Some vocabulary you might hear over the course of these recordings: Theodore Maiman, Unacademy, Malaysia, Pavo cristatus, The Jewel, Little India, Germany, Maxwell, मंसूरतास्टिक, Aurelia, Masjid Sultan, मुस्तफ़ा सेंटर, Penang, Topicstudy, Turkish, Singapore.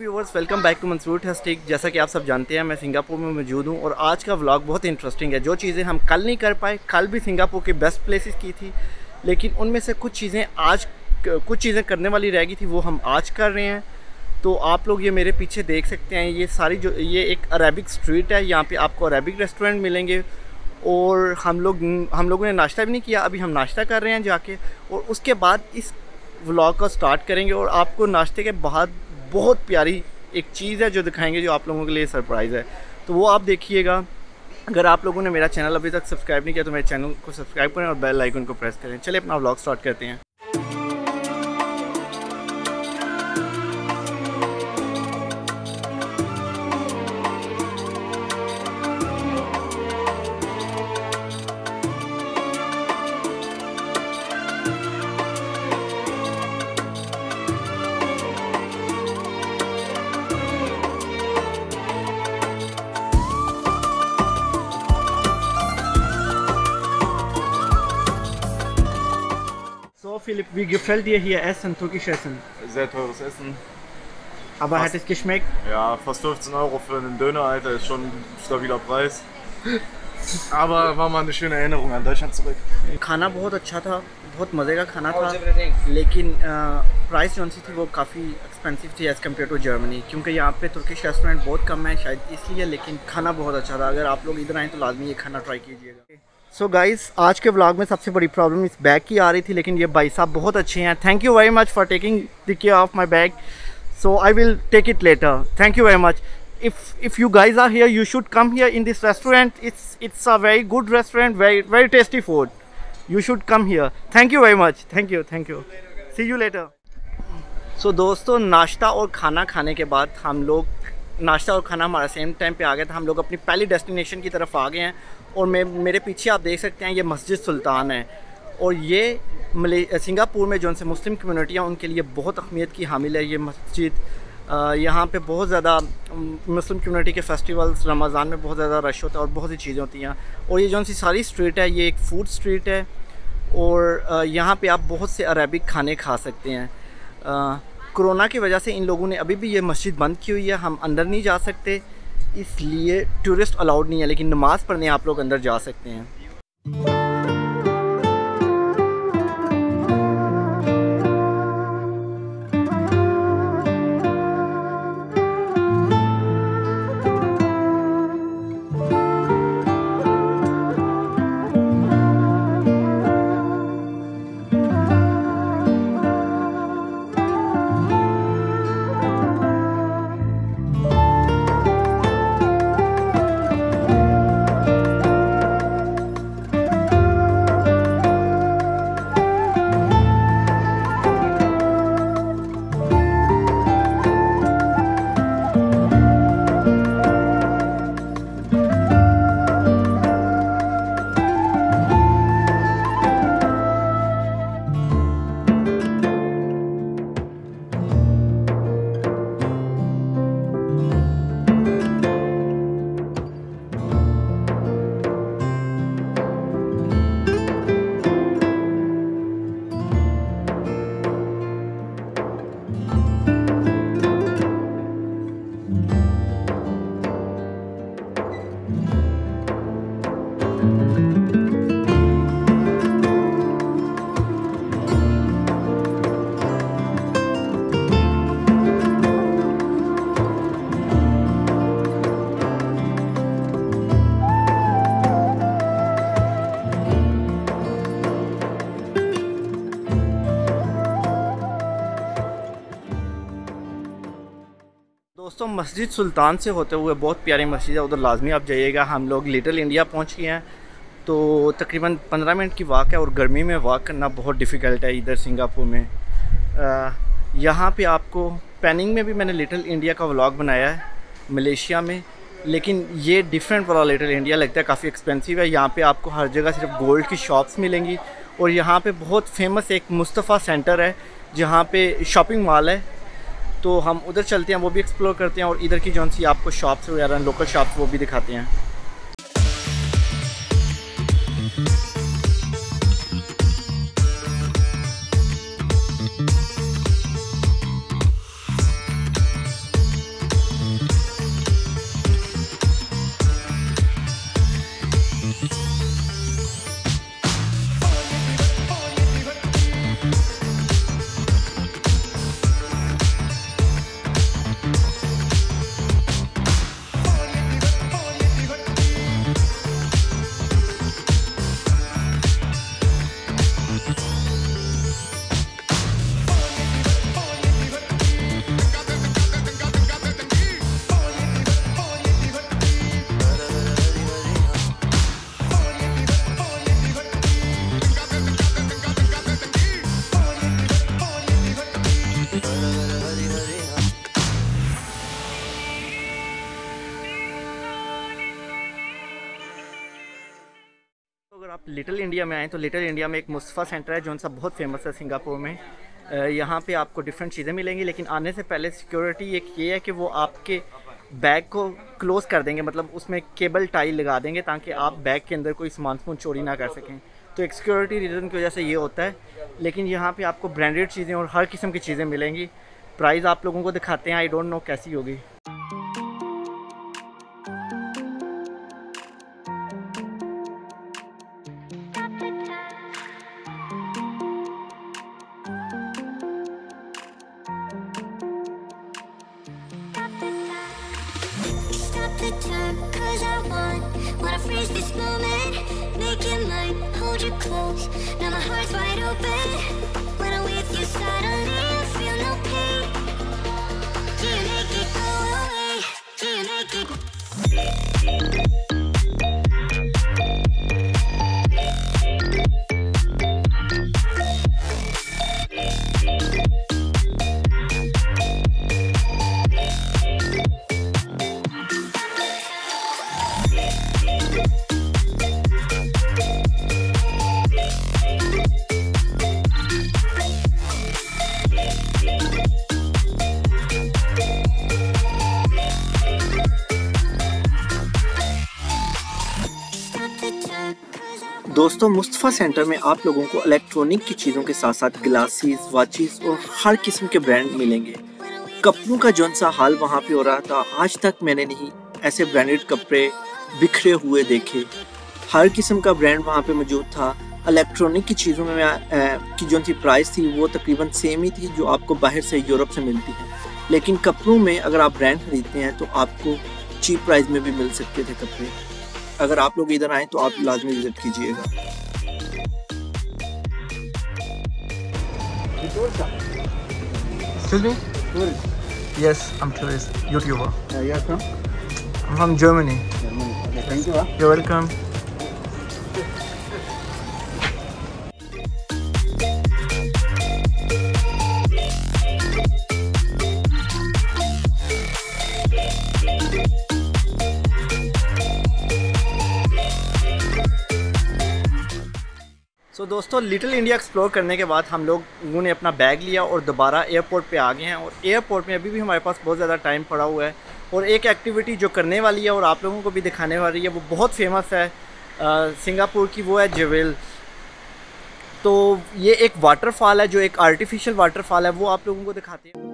Viewers, welcome back to मंसूरतास्टिक। जैसा कि आप सब जानते हैं, मैं सिंगापुर में मौजूद हूं और आज का व्लॉग बहुत इंटरेस्टिंग है। जो चीज़ें हम कल नहीं कर पाए, कल भी सिंगापुर के बेस्ट प्लेसेस की थी, लेकिन उनमें से कुछ चीज़ें आज करने वाली रह गई थी, वो हम आज कर रहे हैं। तो आप लोग ये मेरे पीछे देख सकते हैं, ये सारी जो ये एक अरेबिक स्ट्रीट है, यहाँ पर आपको अरेबिक रेस्टोरेंट मिलेंगे। और हम लोगों ने नाश्ता भी नहीं किया, अभी हम नाश्ता कर रहे हैं जाके, और उसके बाद इस व्लॉग को स्टार्ट करेंगे। और आपको नाश्ते के बाद बहुत प्यारी एक चीज़ है जो दिखाएंगे, जो आप लोगों के लिए सरप्राइज़ है, तो वो आप देखिएगा। अगर आप लोगों ने मेरा चैनल अभी तक सब्सक्राइब नहीं किया तो मेरे चैनल को सब्सक्राइब करें और बेल आइकन को प्रेस करें। चलिए अपना व्लॉग स्टार्ट करते हैं। Philipp, wie gefällt dir hier Essen, türkisch Essen? Sehr teures Essen. Aber fast, hat es geschmeckt? Ja, fast 15 Euro für einen Döner, Alter, ist schon ein stabiler Preis. Aber war mal eine schöne Erinnerung an Deutschland zurück. खाना बहुत अच्छा था, बहुत मज़े का खाना था, लेकिन प्राइस जो थी वो काफ़ी एक्सपेंसिव थी एज़ कम्पेयर टू जर्मनी, क्योंकि यहाँ पे तुर्किश रेस्टोरेंट बहुत कम है, शायद इसलिए, लेकिन खाना बहुत अच्छा था। अगर आप लोग इधर आएँ तो लाजमी ये खाना ट्राई कीजिएगा। सो गाइज़, आज के व्लॉग में सबसे बड़ी प्रॉब्लम इस बैग की आ रही थी, लेकिन ये भाई साहब बहुत अच्छे हैं। Thank you very much for taking the care of my bag, so I will take it later. Thank you very much. If you guys are here, you should come here in this restaurant. It's a very good restaurant, very tasty food, you should come here. Thank you very much, thank you, thank you, see you later. So दोस्तों, नाश्ता और खाना खाने के बाद हम लोग, नाश्ता और खाना हमारा सेम टाइम पे आ गया था, हम लोग अपनी पहली डेस्टिनेशन की तरफ आ गए हैं। और मेरे पीछे आप देख सकते हैं, ये मस्जिद सुल्तान है, और ये सिंगापुर में जो मुस्लिम कम्युनिटी है उनके लिए बहुत अहमियत की हामिल है। ये मस्जिद, यहाँ पे बहुत ज़्यादा मुस्लिम कम्युनिटी के फेस्टिवल्स, रमज़ान में बहुत ज़्यादा रश होता है और बहुत सी चीज़ें होती हैं। और ये जो सारी स्ट्रीट है, ये एक फूड स्ट्रीट है, और यहाँ पर आप बहुत से अरेबिक खाने खा सकते हैं। कोरोना की वजह से इन लोगों ने अभी भी ये मस्जिद बंद की हुई है, हम अंदर नहीं जा सकते, इसलिए टूरिस्ट अलाउड नहीं है, लेकिन नमाज़ पढ़ने आप लोग अंदर जा सकते हैं। दोस्तों, मस्जिद सुल्तान से होते हुए बहुत प्यारी मस्जिद है, उधर लाजमी आप जाइएगा। हम लोग लिटिल इंडिया पहुंच गए हैं, तो तकरीबन 15 मिनट की वॉक है, और गर्मी में वॉक करना बहुत डिफ़िकल्ट है इधर सिंगापुर में। यहाँ पे आपको पेनिंग में भी मैंने लिटिल इंडिया का व्लॉग बनाया है, मलेशिया में, लेकिन ये डिफरेंट वाला लिटिल इंडिया लगता है, काफ़ी एक्सपेंसिव है। यहाँ पर आपको हर जगह सिर्फ गोल्ड की शॉप्स मिलेंगी, और यहाँ पर बहुत फेमस एक मुस्तफ़ा सेंटर है, जहाँ पर शॉपिंग मॉल है, तो हम उधर चलते हैं, वो भी एक्सप्लोर करते हैं, और इधर की जौन सी आपको शॉप्स वगैरह, लोकल शॉप्स, वो भी दिखाते हैं। आप लिटिल इंडिया में आएँ तो लिटिल इंडिया में एक मुस्तफ़ा सेंटर है जो सब बहुत फेमस है सिंगापुर में। यहाँ पे आपको डिफरेंट चीज़ें मिलेंगी, लेकिन आने से पहले सिक्योरिटी एक ये है कि वो आपके बैग को क्लोज़ कर देंगे, मतलब उसमें केबल टाई लगा देंगे ताकि आप बैग के अंदर कोई सामान चोरी ना कर सकें। तो एक सिक्योरिटी रीज़न की वजह से ये होता है। लेकिन यहाँ पे आपको ब्रांडेड चीज़ें और हर किस्म की चीज़ें मिलेंगी। प्राइस आप लोगों को दिखाते हैं, आई डोंट नो कैसी होगी। दोस्तों, मुस्तफ़ा सेंटर में आप लोगों को इलेक्ट्रॉनिक की चीज़ों के साथ साथ ग्लासेस, वॉचेस और हर किस्म के ब्रांड मिलेंगे। कपड़ों का जौन सा हाल वहाँ पे हो रहा था, आज तक मैंने नहीं ऐसे ब्रांडेड कपड़े बिखरे हुए देखे। हर किस्म का ब्रांड वहाँ पे मौजूद था। इलेक्ट्रॉनिक की चीज़ों में की जौन सी प्राइस थी वो तकरीबन सेम ही थी जो आपको बाहर से यूरोप से मिलती है, लेकिन कपड़ों में अगर आप ब्रांड खरीदते हैं तो आपको चीप प्राइस में भी मिल सकते थे कपड़े। अगर आप लोग इधर आएँ तो आप लाजमी विजिट कीजिएगा। Excuse me? Tourist? Yes, I'm tourist. YouTuber. You are from? I'm from Germany. Germany. Okay, thank you. You're welcome. तो दोस्तों, लिटिल इंडिया एक्सप्लोर करने के बाद हम लोगों ने अपना बैग लिया और दोबारा एयरपोर्ट पे आ गए हैं। और एयरपोर्ट में अभी भी हमारे पास बहुत ज़्यादा टाइम पड़ा हुआ है और एक एक्टिविटी जो करने वाली है और आप लोगों को भी दिखाने वाली है वो बहुत फेमस है सिंगापुर की, वो है जवेल। तो ये एक वाटरफॉल है जो एक आर्टिफिशियल वाटरफॉल है, वो आप लोगों को दिखाते हैं।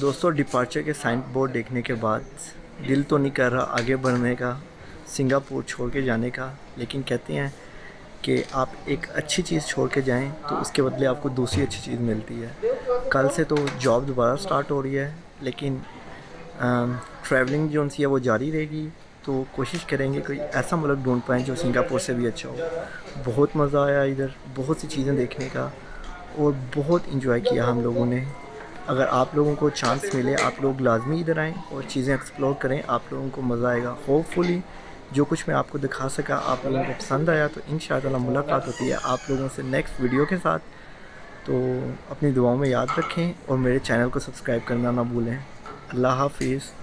दोस्तों डिपार्चर के साइन बोर्ड देखने के बाद दिल तो नहीं कर रहा आगे बढ़ने का, सिंगापुर छोड़ के जाने का, लेकिन कहते हैं कि आप एक अच्छी चीज़ छोड़ के जाएँ तो उसके बदले आपको दूसरी अच्छी चीज़ मिलती है। कल से तो जॉब दोबारा स्टार्ट हो रही है, लेकिन ट्रैवलिंग जो है वो जारी रहेगी। तो कोशिश करेंगे कोई ऐसा मुल्क ढूंढ पाएँ जो सिंगापुर से भी अच्छा हो। बहुत मज़ा आया इधर, बहुत सी चीज़ें देखने का और बहुत इंजॉय किया हम लोगों ने। अगर आप लोगों को चांस मिले आप लोग लाजमी इधर आएँ और चीज़ें एक्सप्लोर करें, आप लोगों को मज़ा आएगा। होपफुली जो कुछ मैं आपको दिखा सका आप लोगों को पसंद आया, तो इंशाअल्लाह मुलाकात होती है आप लोगों से नेक्स्ट वीडियो के साथ। तो अपनी दुआओं में याद रखें और मेरे चैनल को सब्सक्राइब करना ना भूलें। अल्लाह हाफिज़।